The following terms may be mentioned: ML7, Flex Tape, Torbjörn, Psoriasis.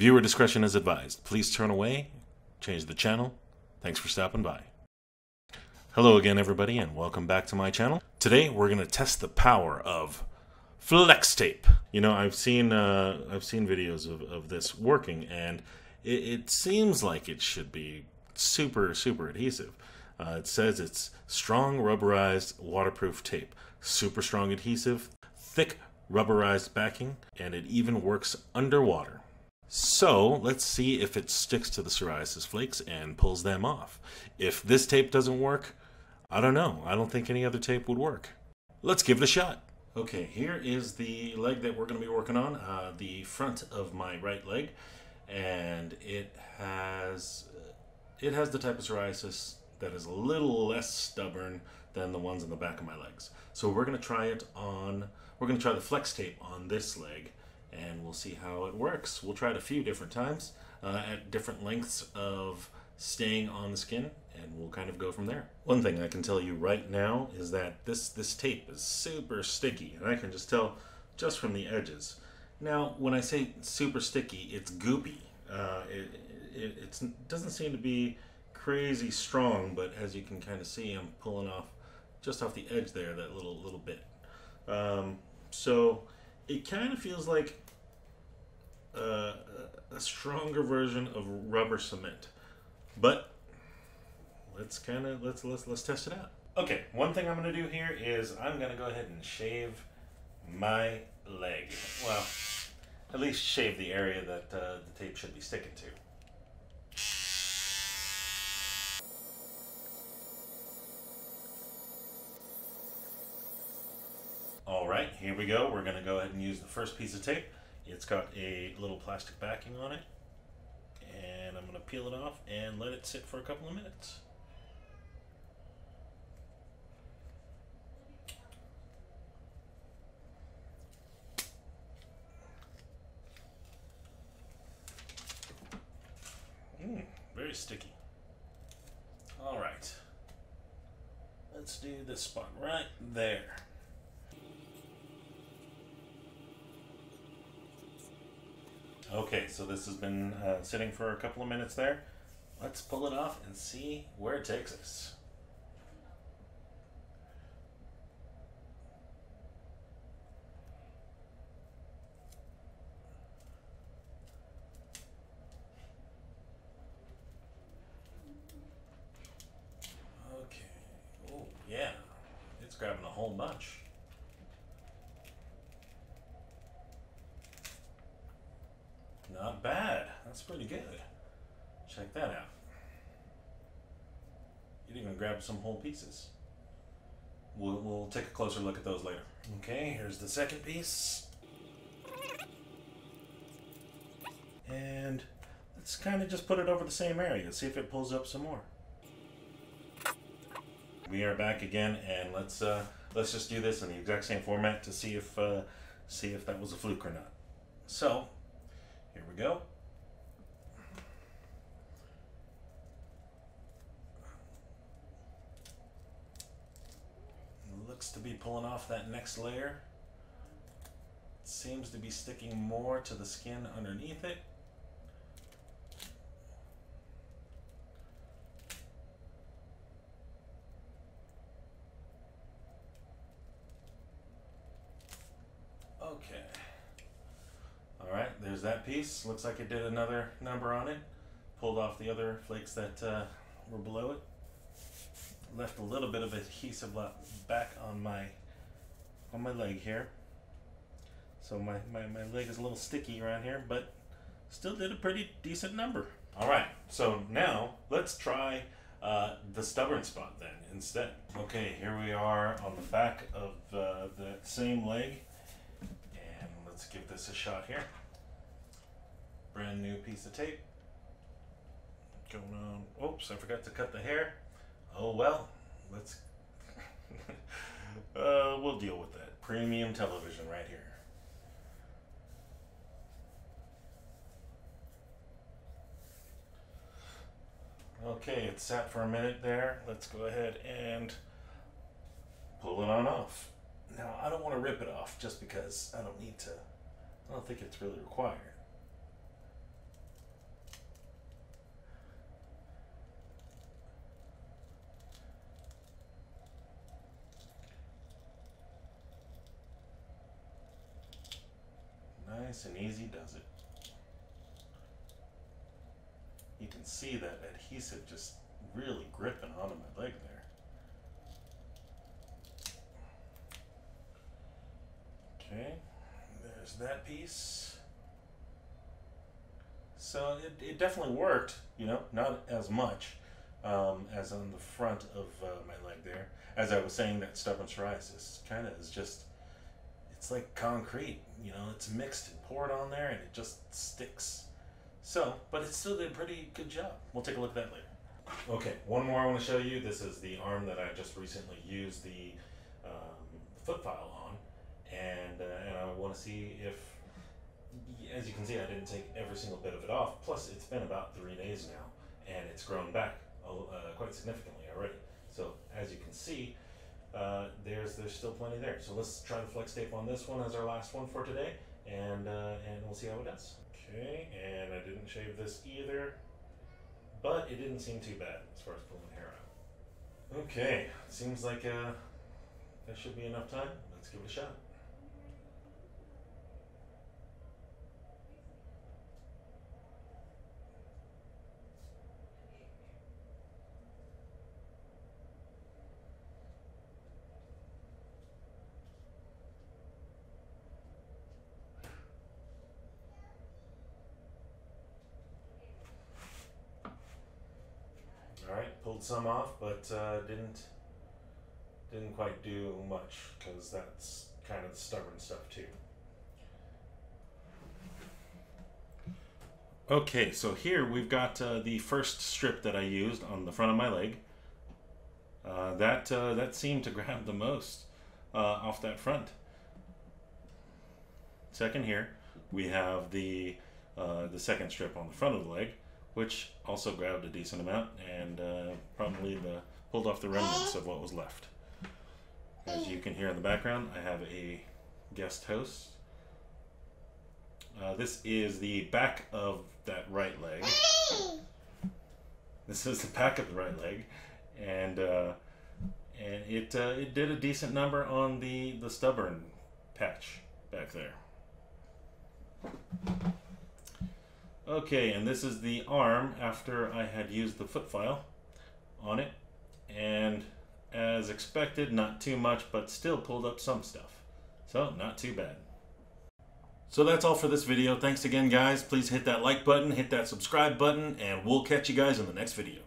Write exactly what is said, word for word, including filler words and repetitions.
Viewer discretion is advised. Please turn away, change the channel. Thanks for stopping by. Hello again, everybody, and welcome back to my channel. Today, we're gonna test the power of Flex Tape. You know, I've seen uh, I've seen videos of, of this working, and it, it seems like it should be super, super adhesive. Uh, it says it's strong, rubberized, waterproof tape, super strong adhesive, thick, rubberized backing, and it even works underwater. So let's see if it sticks to the psoriasis flakes and pulls them off. If this tape doesn't work, I don't know. I don't think any other tape would work. Let's give it a shot. Okay, here is the leg that we're going to be working on, uh, the front of my right leg, and it has it has the type of psoriasis that is a little less stubborn than the ones on the back of my legs. So we're going to try it on. We're going to try the Flex Tape on this leg, and we'll see how it works. We'll try it a few different times uh, at different lengths of staying on the skin, and we'll kind of go from there. One thing I can tell you right now is that this, this tape is super sticky, and I can just tell just from the edges. Now, when I say super sticky, it's goopy. Uh, it it it's, doesn't seem to be crazy strong, but as you can kind of see, I'm pulling off just off the edge there, that little, little bit. Um, so it kind of feels like uh, a stronger version of rubber cement, but let's kind of let's let's let's test it out. Okay, one thing I'm gonna do here is I'm gonna go ahead and shave my leg. Well, at least shave the area that uh, the tape should be sticking to. Alright, here we go. We're going to go ahead and use the first piece of tape. It's got a little plastic backing on it, and I'm going to peel it off and let it sit for a couple of minutes. Mm, very sticky. Alright, let's do this spot right there. Okay, so this has been uh, sitting for a couple of minutes there. Let's pull it off and see where it takes us. Okay, oh yeah, it's grabbing a whole bunch. Not bad. That's pretty good. Check that out. It even grabbed some whole pieces. We'll, we'll take a closer look at those later. Okay, here's the second piece. And let's kind of just put it over the same area, see if it pulls up some more. We are back again, and let's uh, let's just do this in the exact same format to see if uh, see if that was a fluke or not. So. Here we go. It looks to be pulling off that next layer. It seems to be sticking more to the skin underneath it. Okay. Alright, there's that piece. Looks like it did another number on it. Pulled off the other flakes that uh, were below it. Left a little bit of adhesive back on my on my leg here. So my, my, my leg is a little sticky around here, but still did a pretty decent number. Alright, so now let's try uh, the stubborn spot then instead. Okay, here we are on the back of uh, that same leg. And let's give this a shot here. Brand new piece of tape. Going on. Oops, I forgot to cut the hair. Oh well, let's. uh, we'll deal with that. Premium television right here. Okay, it's sat for a minute there. Let's go ahead and pull it on off. Now, I don't want to rip it off just because I don't need to. I don't think it's really required. Nice and easy does it. You can see that adhesive just really gripping onto my leg there. Okay, there's that piece. So it, it definitely worked, you know, not as much um, as on the front of uh, my leg there. As I was saying, that stubborn psoriasis kind of is just, it's like concrete, you know, it's mixed and poured on there and it just sticks. So, but it still did a pretty good job. We'll take a look at that later. Okay, one more I want to show you. This is the arm that I just recently used the um, foot file on. And, uh, and I want to see if, as you can see, I didn't take every single bit of it off. Plus, it's been about three days now, and it's grown back uh, quite significantly already. So, as you can see, uh, there's there's still plenty there. So let's try the Flex Tape on this one as our last one for today, and uh, and we'll see how it does. Okay, and I didn't shave this either, but it didn't seem too bad as far as pulling hair out. Okay, seems like uh, there should be enough time. Let's give it a shot. Alright, pulled some off, but uh, didn't didn't quite do much, because that's kind of the stubborn stuff too. Okay, so here we've got uh, the first strip that I used on the front of my leg. Uh, that, uh, that seemed to grab the most uh, off that front. Second here, we have the, uh, the second strip on the front of the leg, which also grabbed a decent amount and uh, probably the, pulled off the remnants of what was left. As you can hear in the background, I have a guest host. Uh, this is the back of that right leg. This is the back of the right leg, and uh, and it uh, it did a decent number on the the stubborn patch back there. Okay, and this is the arm after I had used the foot file on it, and as expected, not too much, but still pulled up some stuff. So, not too bad. So that's all for this video. Thanks again, guys. Please hit that like button, hit that subscribe button, and we'll catch you guys in the next video.